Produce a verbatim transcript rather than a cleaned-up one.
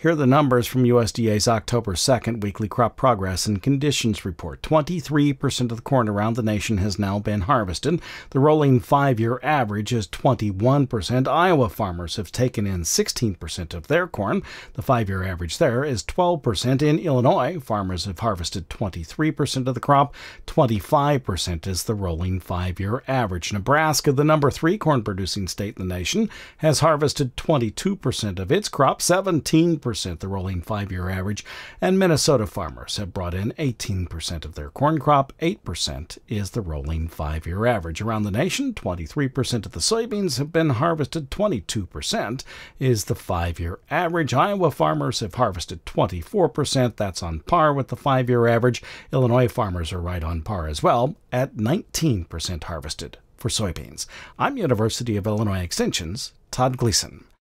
Here are the numbers from U S D A's October second Weekly Crop Progress and Conditions Report. twenty-three percent of the corn around the nation has now been harvested. The rolling five-year average is twenty-one percent. Iowa farmers have taken in sixteen percent of their corn. The five-year average there is twelve percent. In Illinois, farmers have harvested twenty-three percent of the crop. twenty-five percent is the rolling five-year average. Nebraska, the number three corn-producing state in the nation, has harvested twenty-two percent of its crop, seventeen percent the rolling five-year average, and Minnesota farmers have brought in eighteen percent of their corn crop, eight percent is the rolling five-year average. Around the nation, twenty-three percent of the soybeans have been harvested, twenty-two percent is the five-year average. Iowa farmers have harvested twenty-four percent, that's on par with the five-year average. Illinois farmers are right on par as well, at nineteen percent harvested for soybeans. I'm University of Illinois Extension's Todd Gleason.